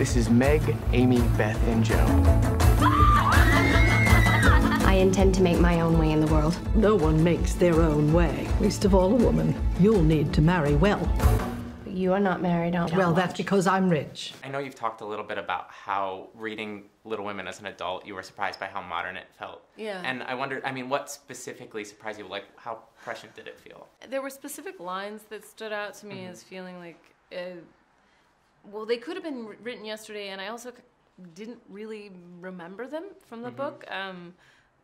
This is Meg, Amy, Beth, and Joe. I intend to make my own way in the world. No one makes their own way, least of all a woman. You'll need to marry well. But you are not married, aren't you? Well, that's because I'm rich. I know you've talked a little bit about how reading Little Women as an adult, you were surprised by how modern it felt. Yeah. And I wondered, I mean, what specifically surprised you? Like, how prescient did it feel? There were specific lines that stood out to me as feeling like, well, they could have been written yesterday, and I also didn't really remember them from the book.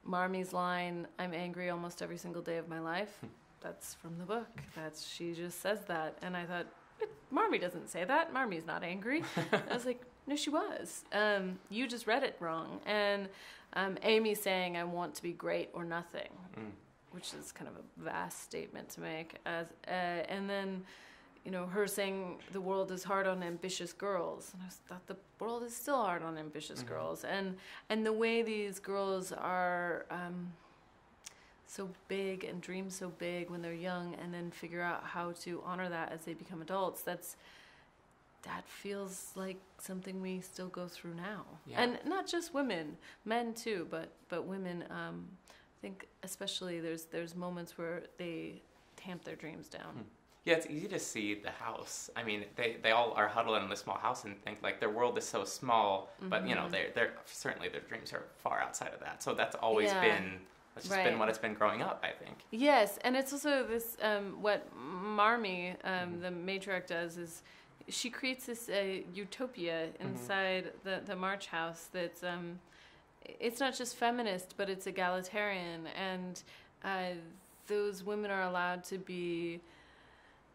Marmee's line, "I'm angry almost every single day of my life." That's from the book. She just says that. And I thought, Marmee doesn't say that. Marmee's not angry. I was like, no, she was. You just read it wrong. And Amy saying, "I want to be great or nothing," which is kind of a vast statement to make. And then, you know, her saying the world is hard on ambitious girls. And I thought the world is still hard on ambitious girls. And the way these girls are so big and dream so big when they're young and then figure out how to honor that as they become adults, that feels like something we still go through now. Yeah. And not just women, men too, but women, I think especially there's moments where they tamp their dreams down. Yeah, it's easy to see the house. I mean, they all are huddled in the small house and think like their world is so small, but you know, they're certainly their dreams are far outside of that. So that's always been what it's been growing up, I think. Yes, and it's also this, what Marmee, the matriarch, does is she creates this utopia inside the March house that's, it's not just feminist, but it's egalitarian. And those women are allowed to be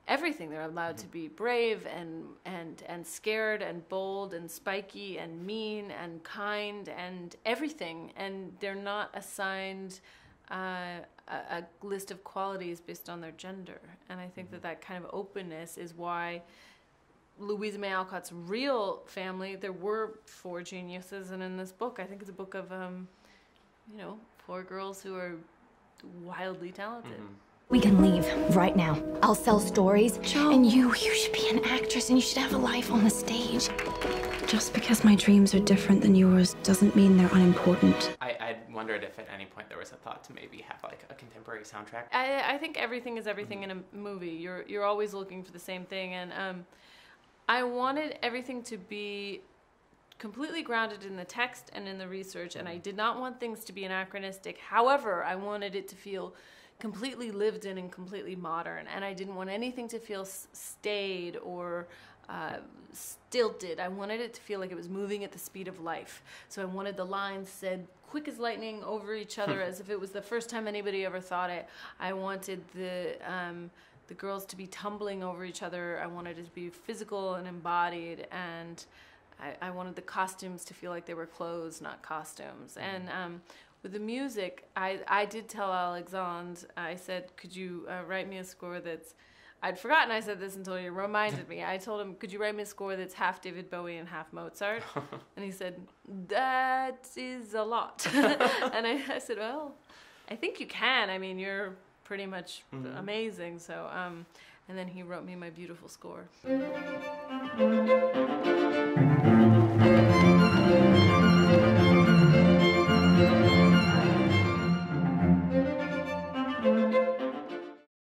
everything. They're allowed to be brave and scared and bold and spiky and mean and kind and everything. And they're not assigned a list of qualities based on their gender. And I think that kind of openness is why Louisa May Alcott's real family, there were four geniuses. And in this book, I think it's a book of, you know, four girls who are wildly talented. We can leave right now. I'll sell stories. Joe. And you should be an actress and you should have a life on the stage. Just because my dreams are different than yours doesn't mean they're unimportant. I wondered if at any point there was a thought to maybe have like a contemporary soundtrack. I think everything is everything in a movie. You're always looking for the same thing. And I wanted everything to be completely grounded in the text and in the research. And I did not want things to be anachronistic. However, I wanted it to feel completely lived in and completely modern, and I didn't want anything to feel staid or stilted. I wanted it to feel like it was moving at the speed of life. So I wanted the lines said quick as lightning over each other as if it was the first time anybody ever thought it. I wanted the girls to be tumbling over each other. I wanted it to be physical and embodied, and I wanted the costumes to feel like they were clothes, not costumes. And with the music, I did tell Alexandre, I said, "Could you write me a score that's..." I'd forgotten I said this until you reminded me. I told him, "Could you write me a score that's half David Bowie and half Mozart?" And he said, "That is a lot." And I said, "Well, I think you can. I mean, you're pretty much amazing." So, and then he wrote me my beautiful score.